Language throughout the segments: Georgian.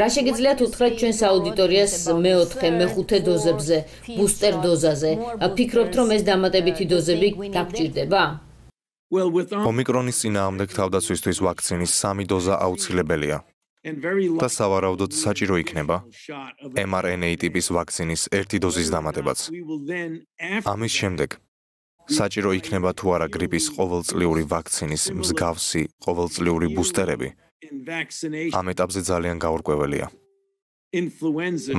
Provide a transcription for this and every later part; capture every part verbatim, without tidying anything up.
რა შეგიძლიათ უთხრათ ჩვენს აუდიტორიას მეოთხე-მეხუთე დოზებზე, ბუსტერ დოზაზე? ფიქრობთ, რომ ეს დამატებითი დოზები დაგჭირდება? Ომიკრონის წინააღმდეგ თავდაცვისთვის ვაქცინის სამი დოზა აუცილებელია. და სავარაუდოდ საჭირო იქნება mRNA ტიპის ვაქცინის ერთი დოზის დამატებაც. ამის შემდეგ საჭირო იქნება თუ არა გრიპის ყოველწლიური ვაქცინის მსგავსი ყოველწლიური ბუსტერები. ამ ეტაპზე ძალიან გაურკვეველია.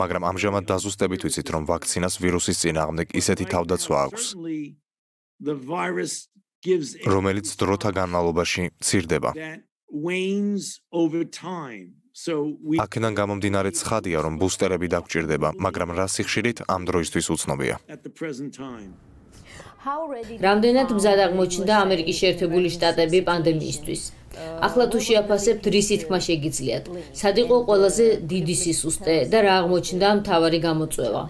მაგრამ ამჟამად დაზუსტებით ვიცით, რომ ვაქცინას ვირუსის წინააღმდეგ ისეთი თავდაცვა აქვს, რომელიც დროთა განმავლობაში მცირდება. აქედან გამომდინარე ცხადია, რომ ბუსტერები დაგჭირდება, მაგრამ რა სიხშირით ამ დროისთვის უცნობია. რამდენად მზად აღმოჩნდა ამერიკის შეერთებული შტატები პანდემიისთვის? ახლა თუ შეაფასებთ, რის თქმა შეგიძლიათ? სად იყო ყველაზე დიდი სისუსტე და რა აღმოჩნდა მთავარი გამოწვევა?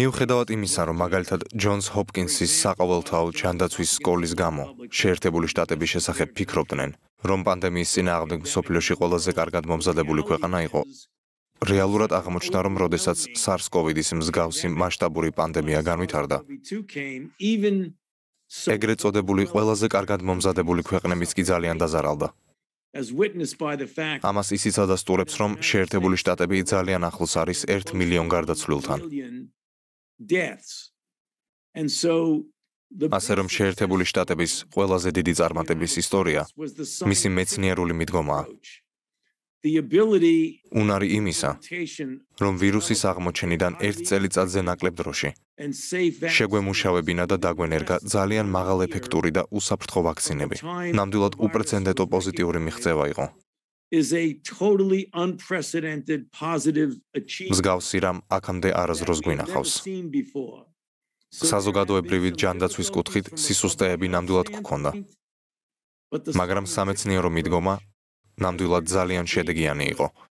მიუხედავად იმისა, რომ მაგალითად ჯონს ჰოპკინსის საყოველთაო ჯანდაცვის სკოლის გამო შეერთებული შტატების შესახებ ფიქრობდნენ, რომ პანდემიის წინააღმდეგ მსოფლიოში ყველაზე კარგად მომზადებული ქვეყანა იყო, რეალურად აღმოჩნდა, რომ როდესაც SARS-კოვიდის მსგავსი მასშტაბური პანდემია განვითარდა, ეგრეთ წოდებული ყველაზე კარგად მომზადებული ქვეყნებიც კი ძალიან დაზარალდა. ამას ისიც ადასტურებს, რომ შეერთებული შტატები ძალიან ახლოს არის ერთ მილიონ გარდაცვლილთან. ასე რომ შეერთებული შტატების ყველაზე დიდი წარმატების ისტორია მისი მეცნიერული მიდგომაა. უნარი იმისა, რომ ვირუსის აღმოჩენიდან ერთ წელიწადზე ნაკლებ დროში შეგვემუშავებინა და დაგვენერგა ძალიან მაღალ ეფექტური და უსაფრთხო ვაქცინები. ნამდვილად უპრეცედენტო პოზიტიური მიღწევა იყო. მსგავსი რამ აქამდე არასდროს გვინახავს. საზოგადოებრივი ჯანდაცვის კუთხით სისუსტეები ნამდვილად გვქონდა, მაგრამ სამეცნიერო მიდგომა ნამდვილად ძალიან შედეგიანი იყო.